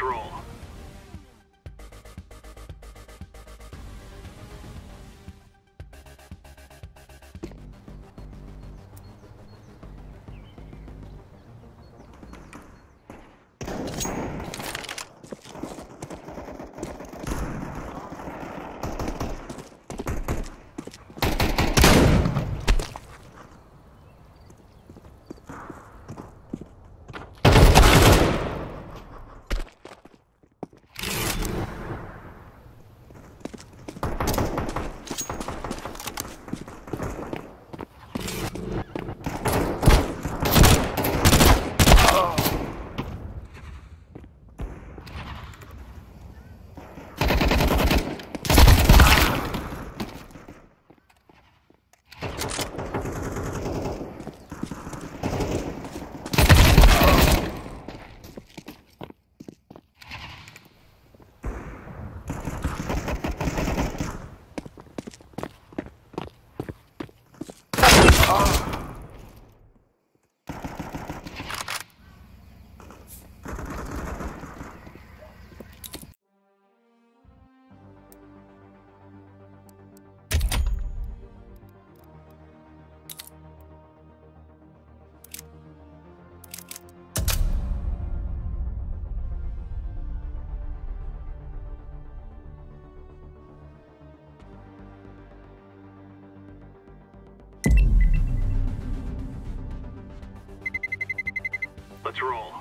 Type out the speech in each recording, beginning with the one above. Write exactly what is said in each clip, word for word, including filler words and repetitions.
Let's roll. Let's roll.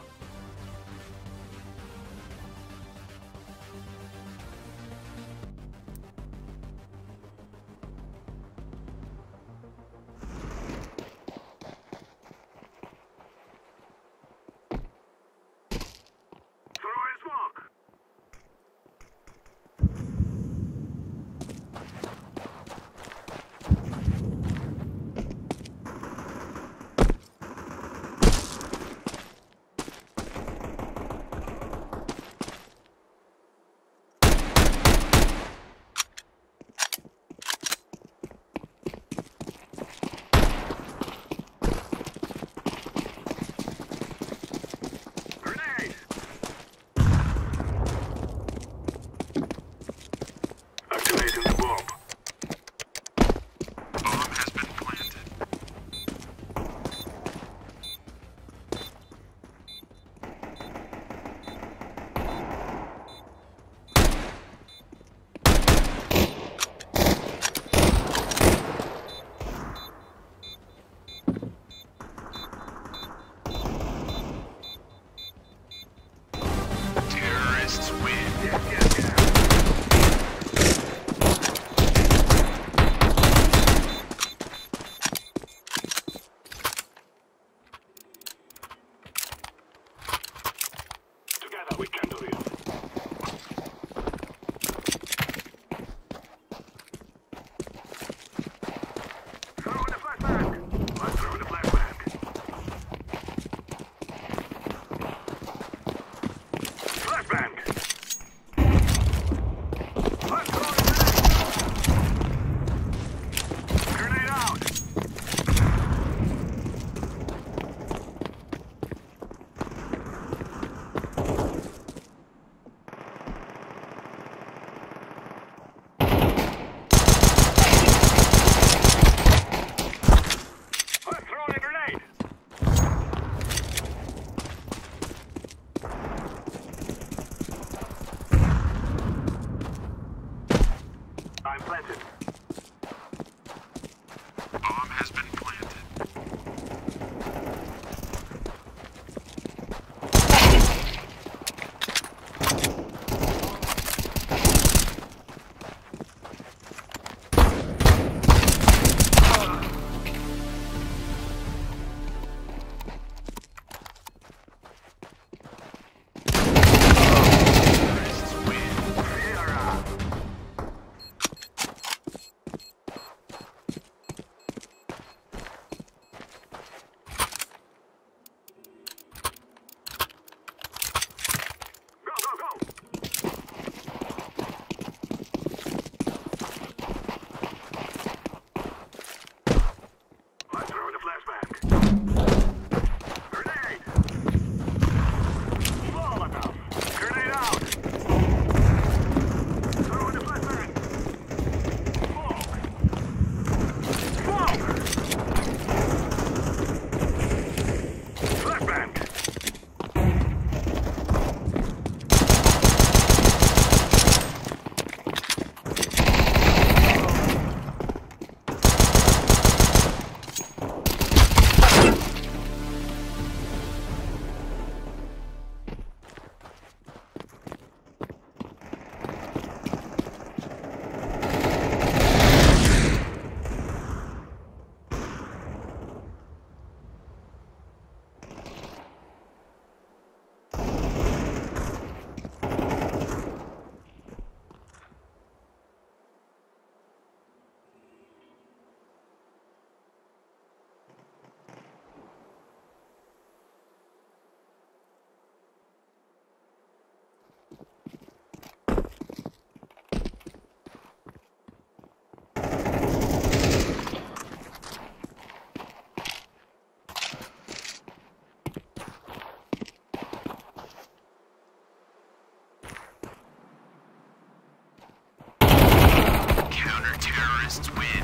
terrorists win.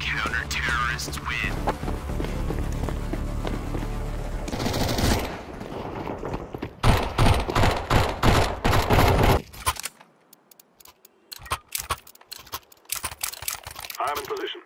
Counter-terrorists win. I am in position.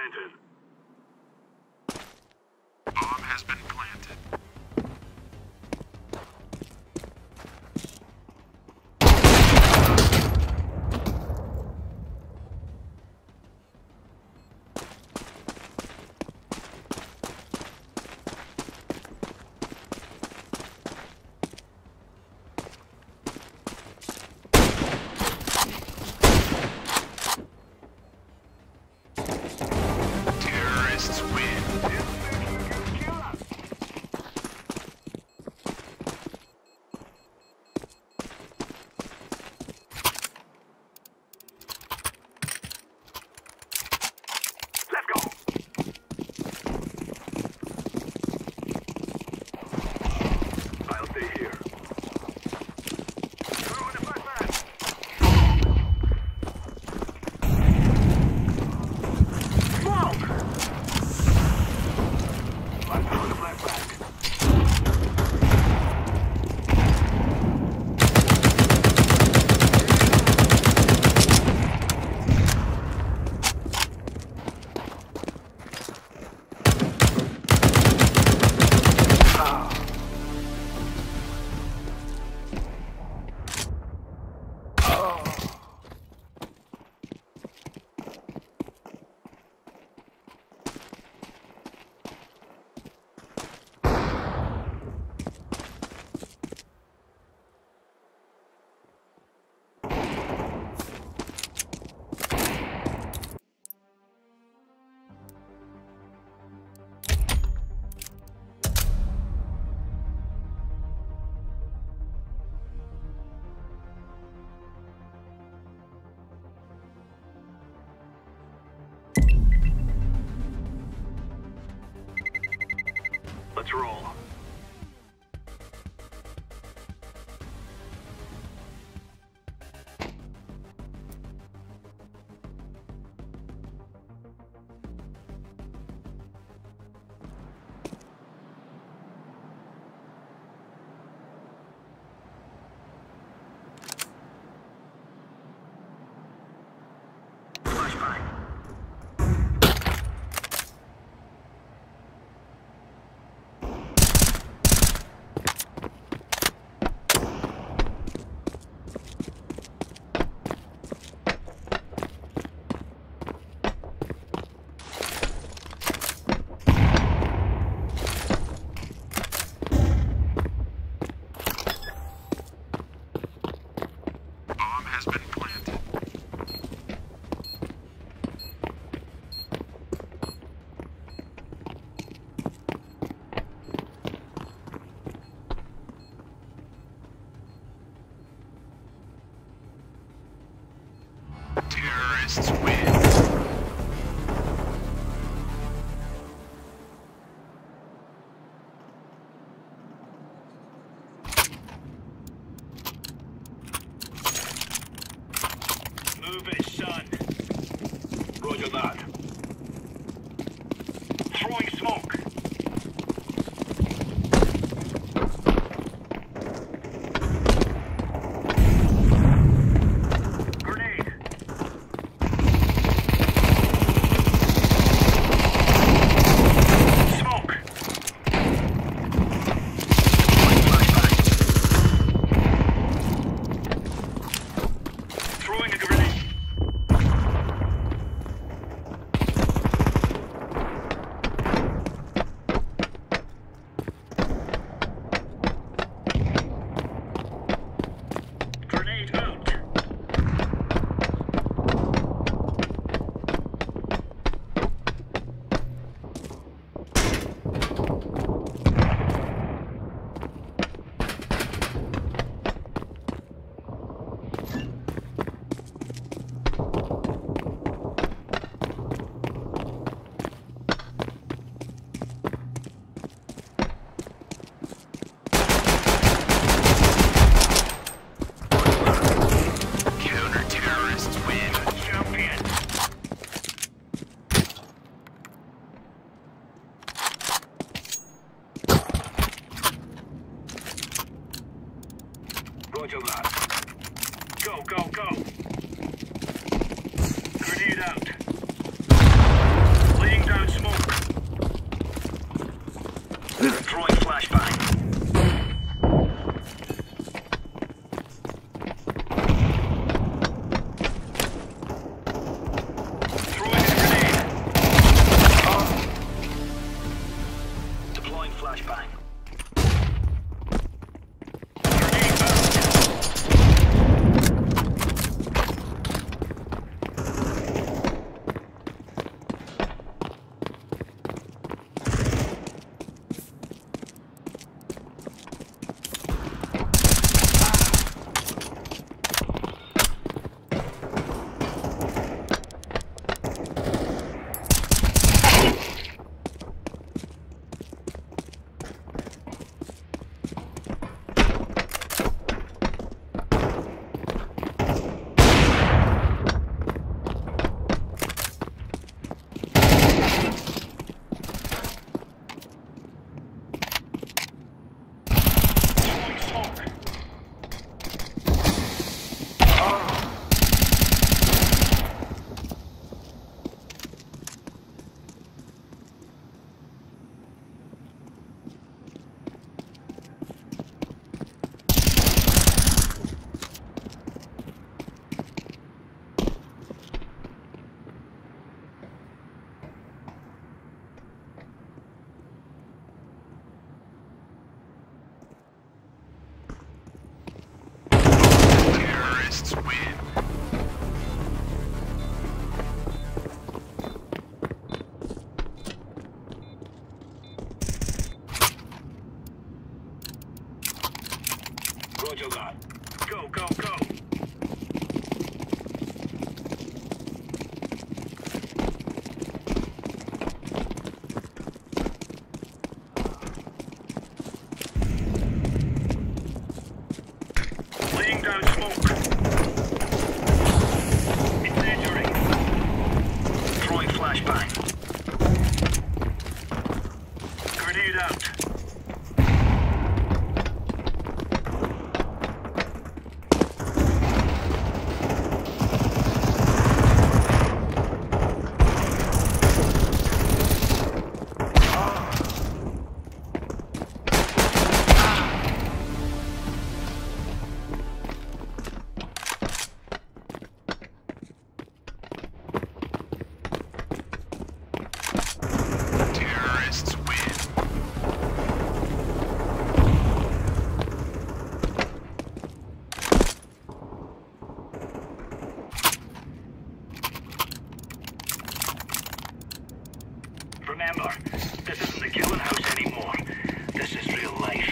planted. Bomb has been planted. Let's roll. Terrorists win. nearby. Grenade out. Remember, this isn't the killing house anymore. This is real life.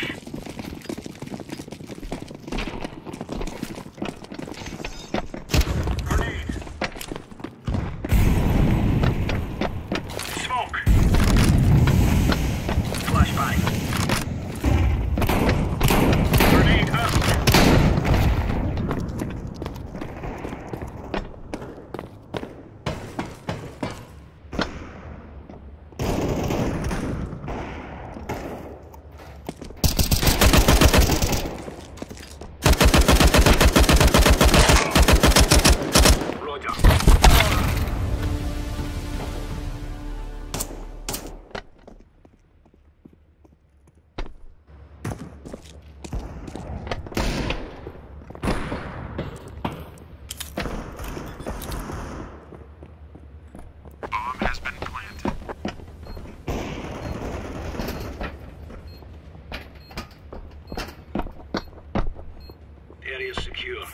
Secure.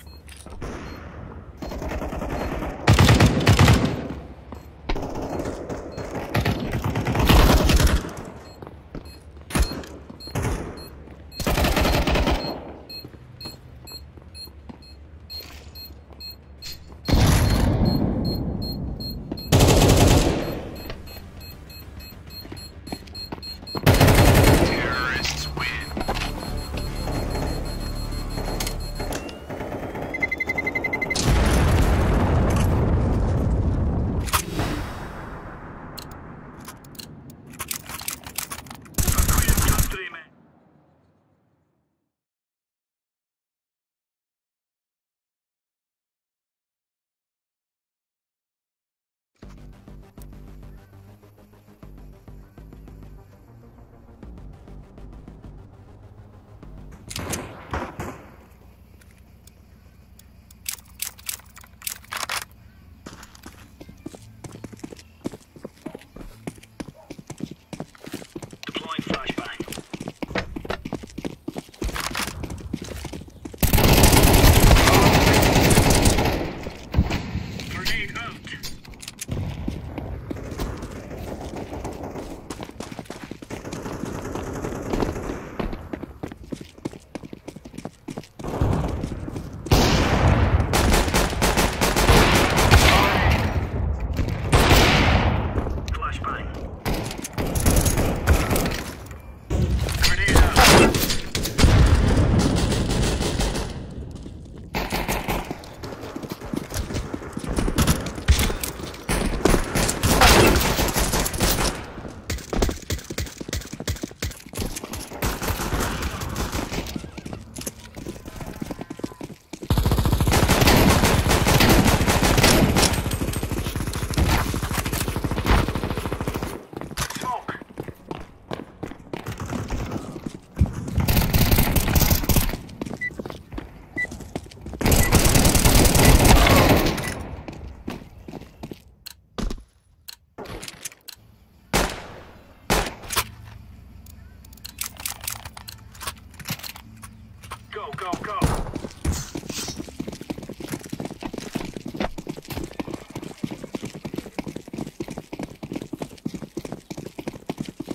Go, go.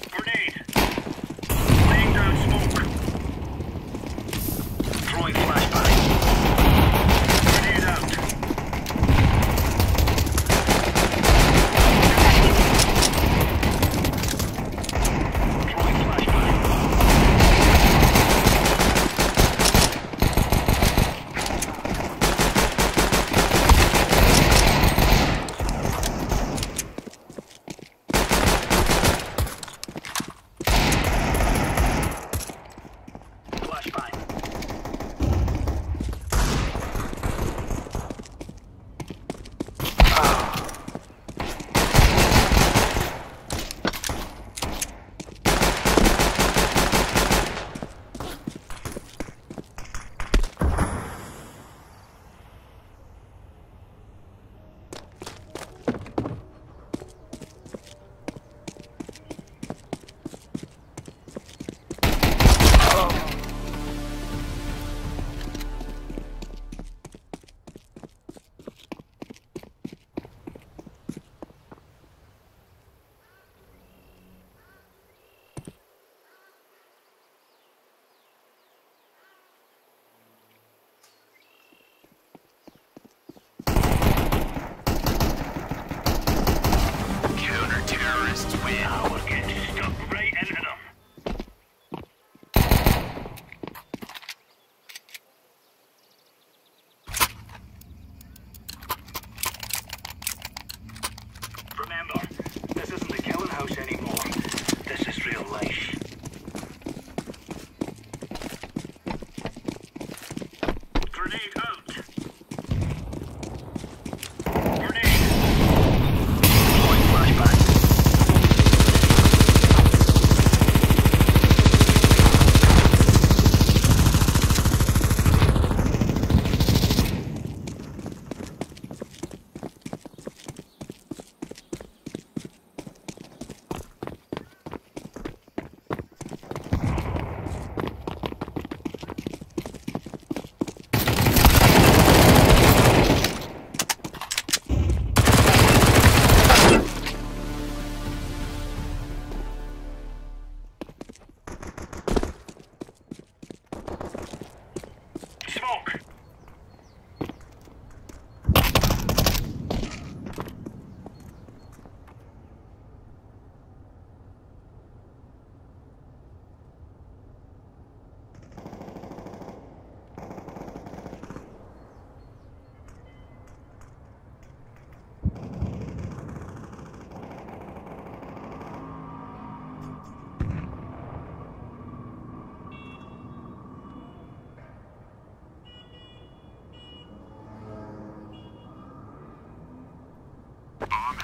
Grenade. Laying down smoke. Throwing flashbang. Grenade out. Throwing flashbang.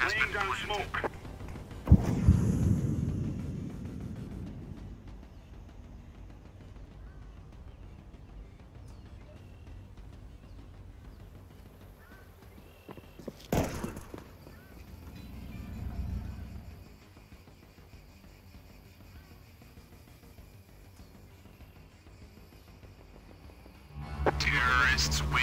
Laying down smoke. Terrorists win.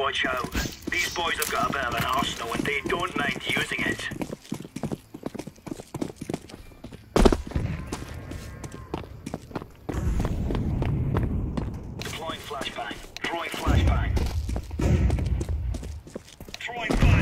watch out. These boys have got a bit of an arsenal and they don't mind using it. Deploying flashbang. Throwing flashbang. Throwing fire. Throwing smoke.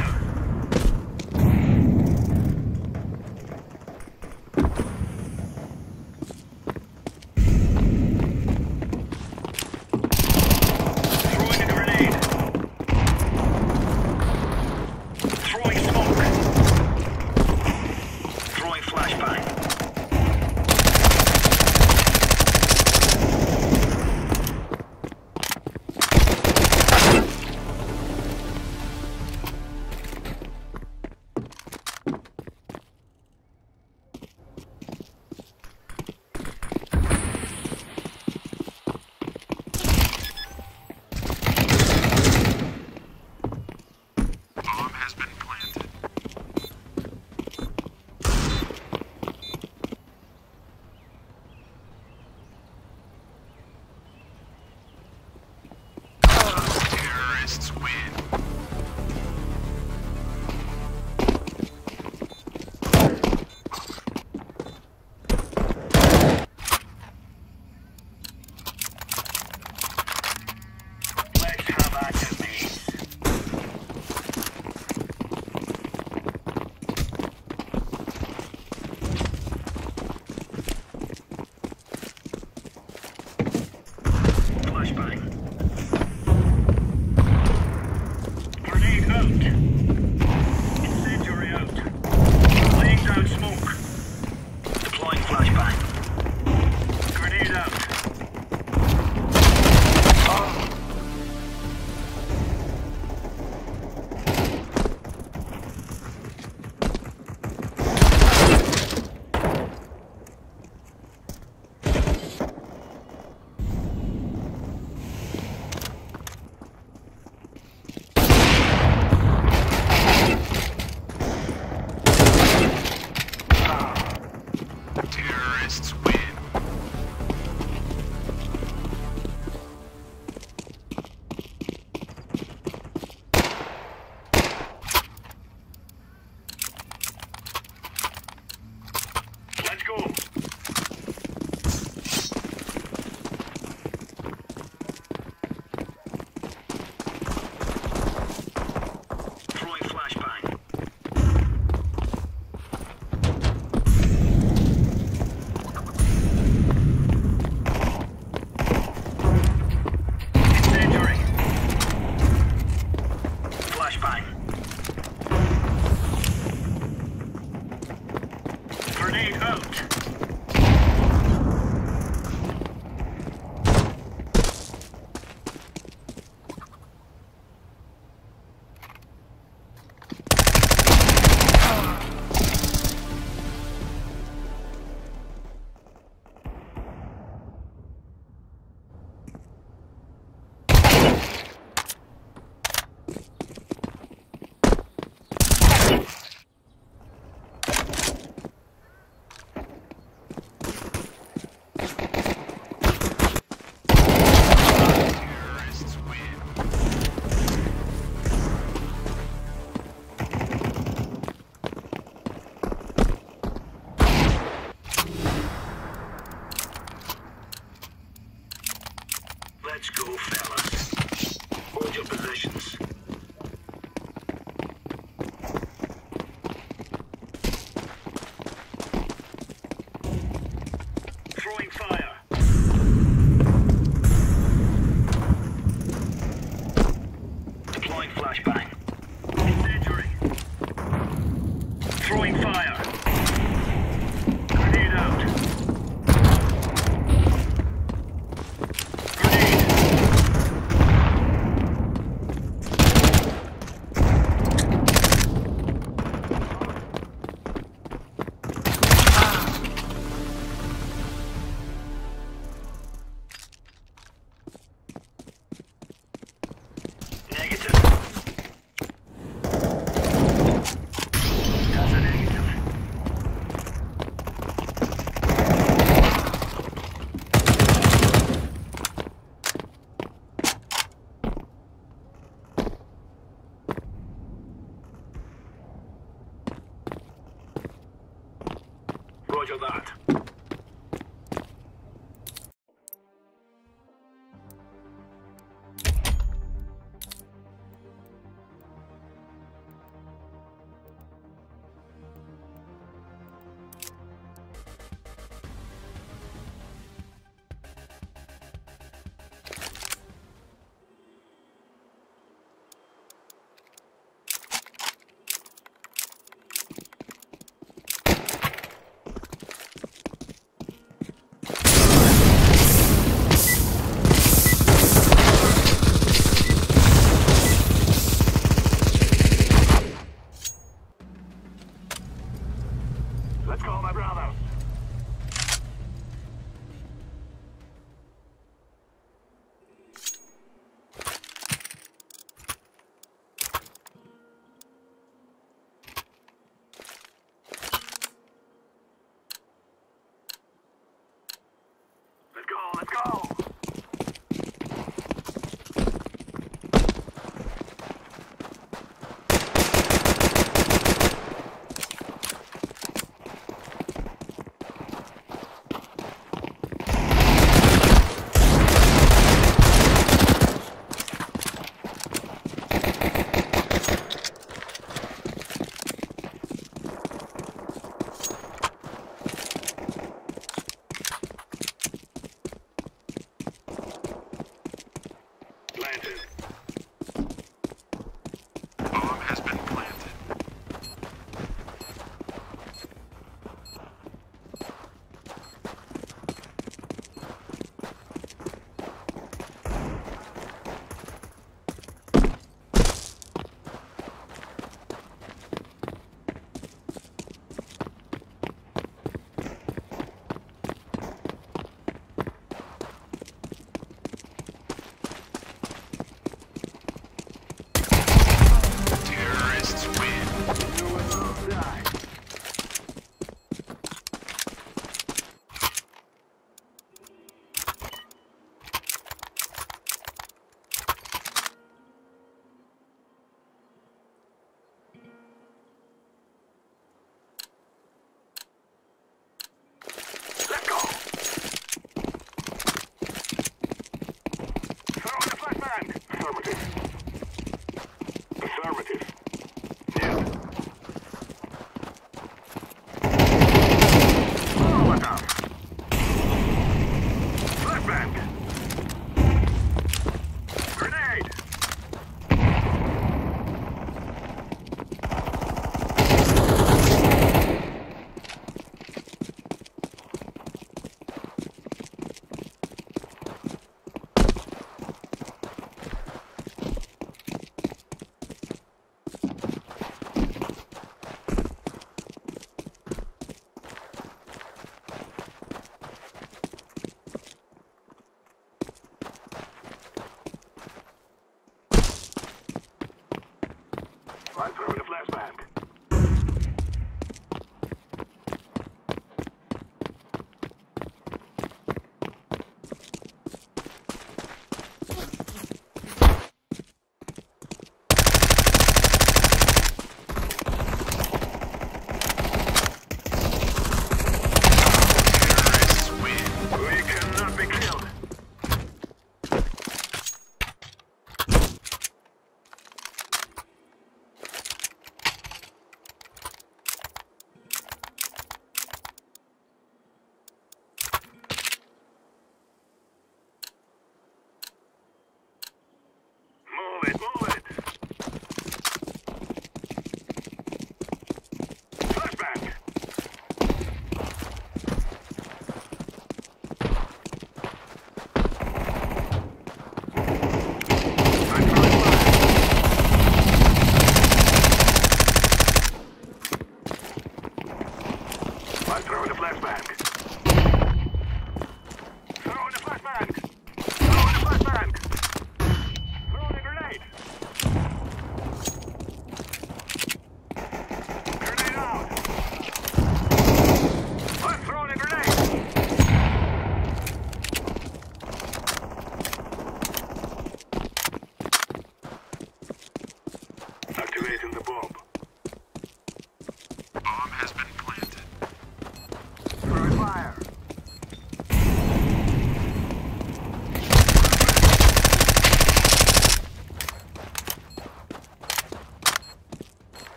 I'm throwing a flashback.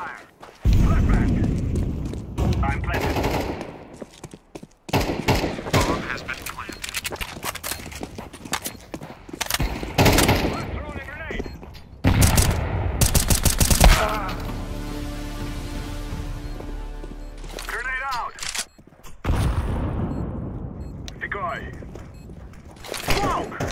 fire. Flashback. I'm planted. Bomb has been planted. I'm throwing a grenade. Uh. Grenade out. Decoy. Smoke.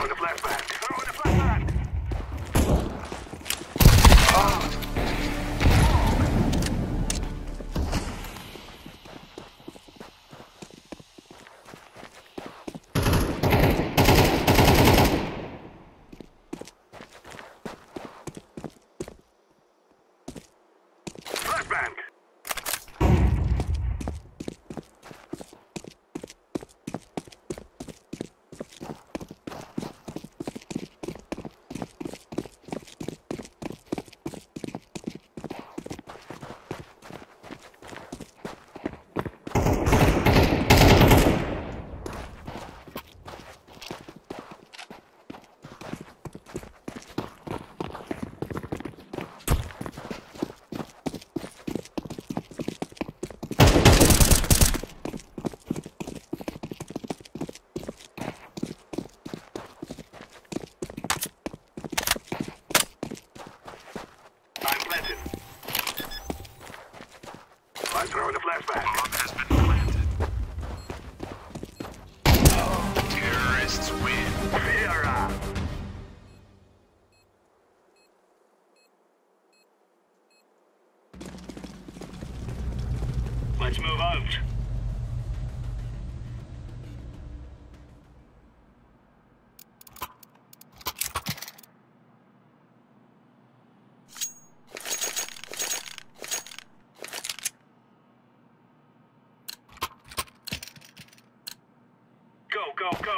Let's move out. Go, go, go.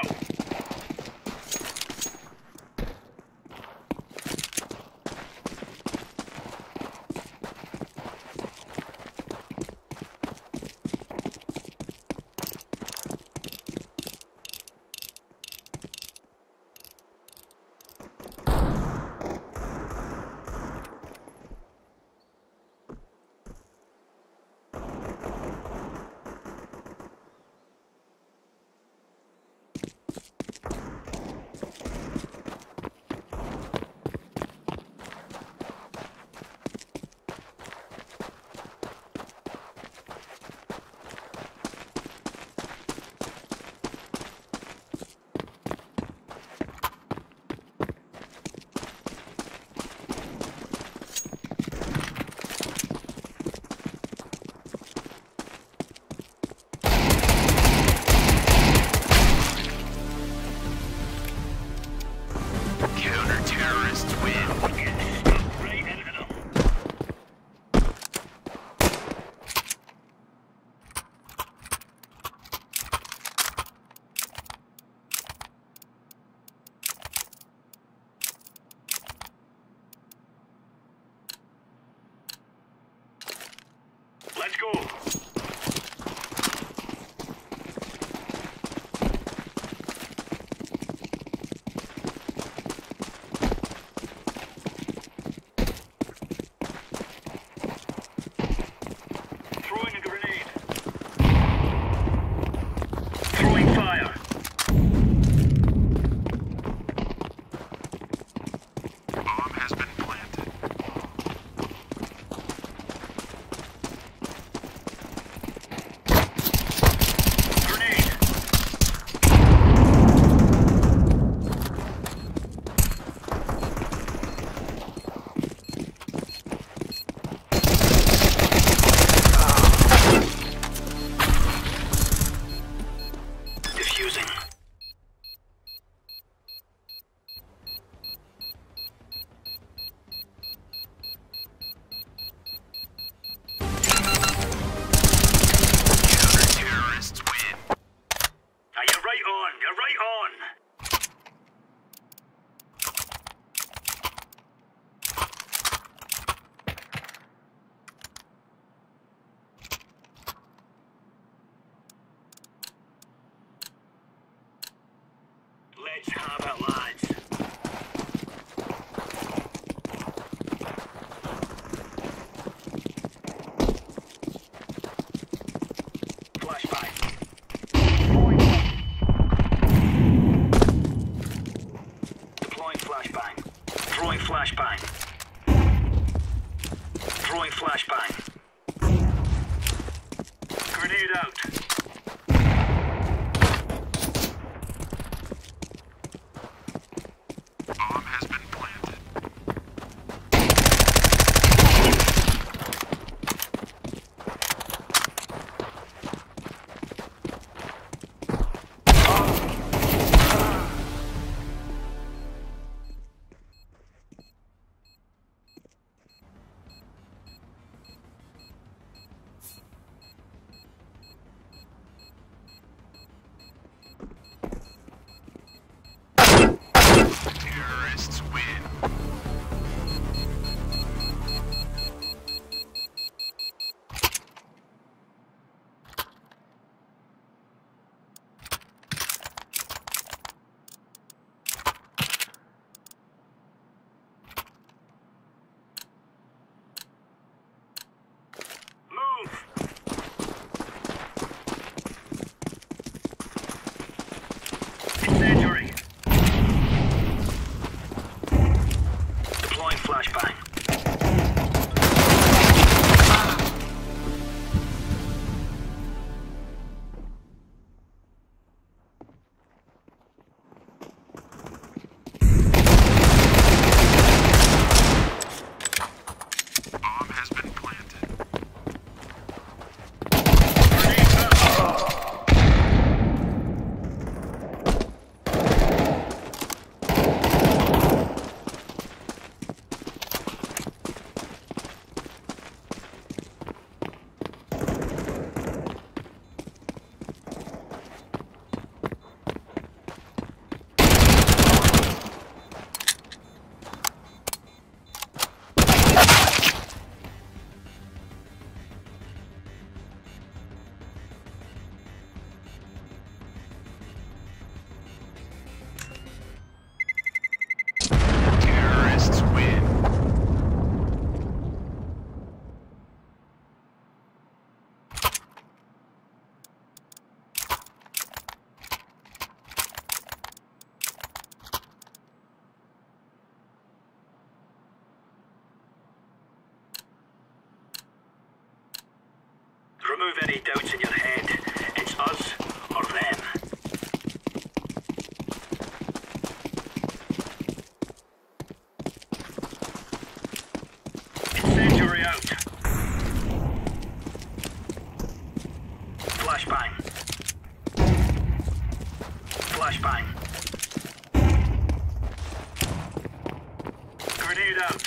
remove any doubts in your head. It's us or them. Incendiary out. Flashbang. Flashbang. Grenade out.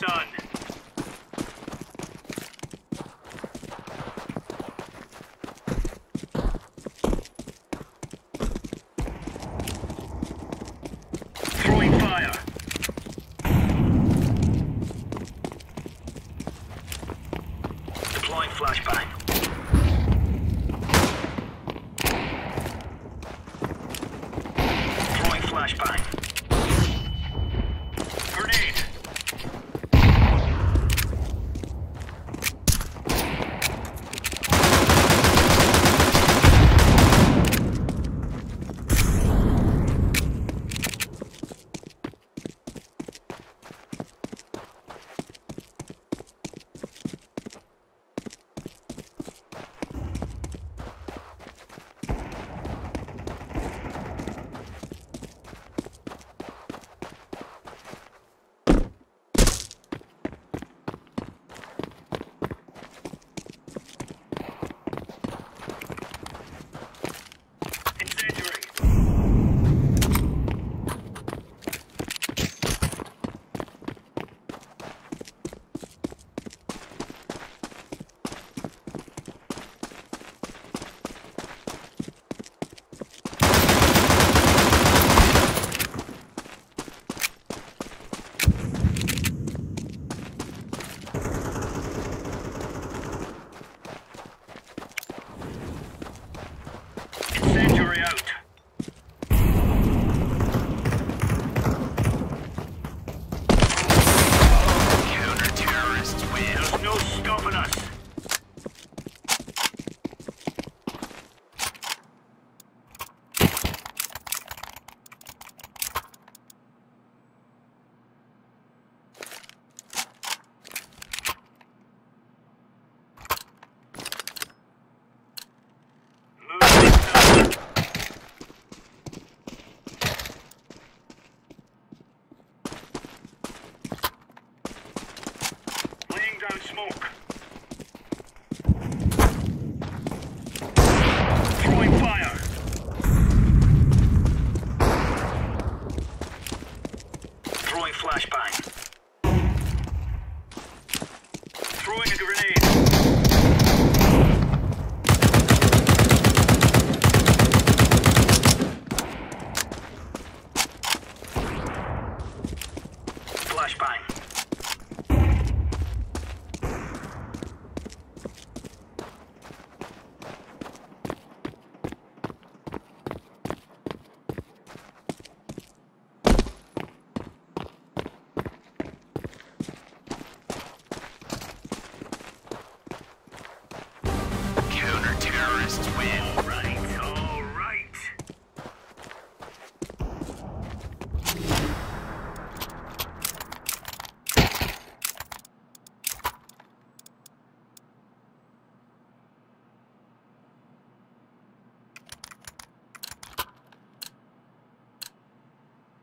Son. Throwing fire. Deploying flashbang. Deploying flashbang.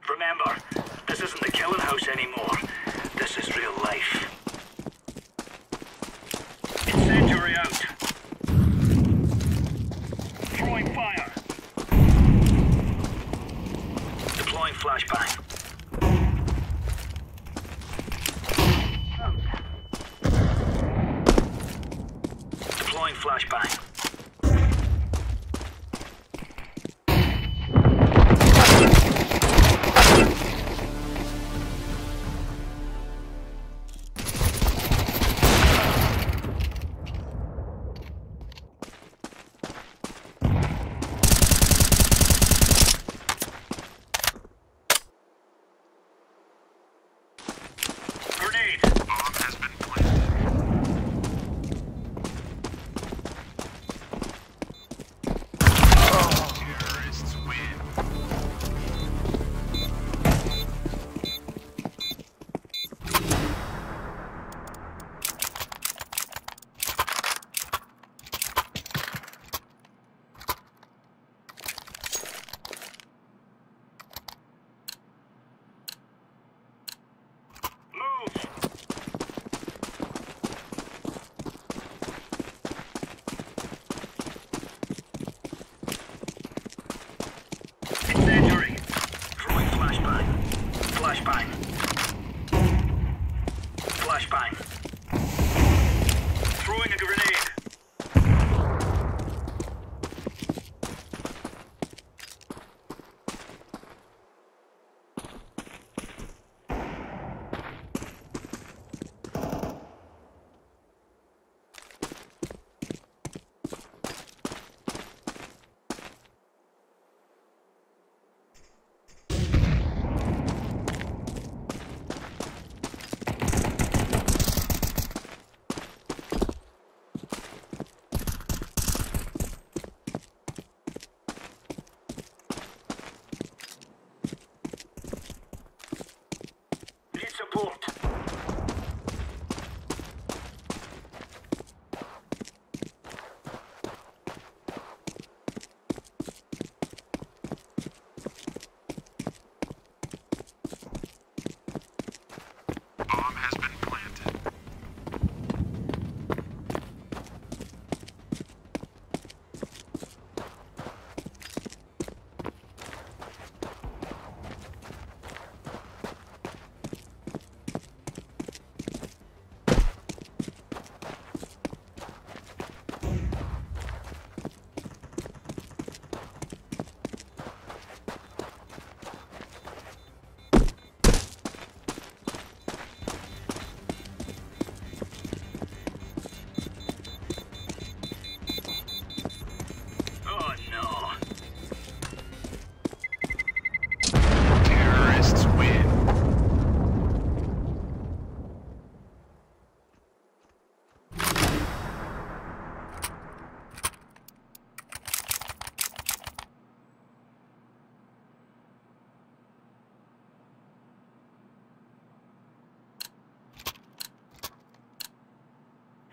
Remember, this isn't the killing house anymore. This is real life. Incendiary out. Throwing fire. Deploying flashbang.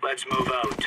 Let's move out.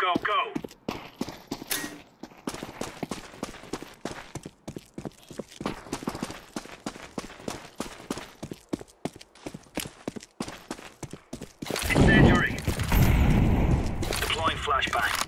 Go, go! Incendiary. Deploying flashbang.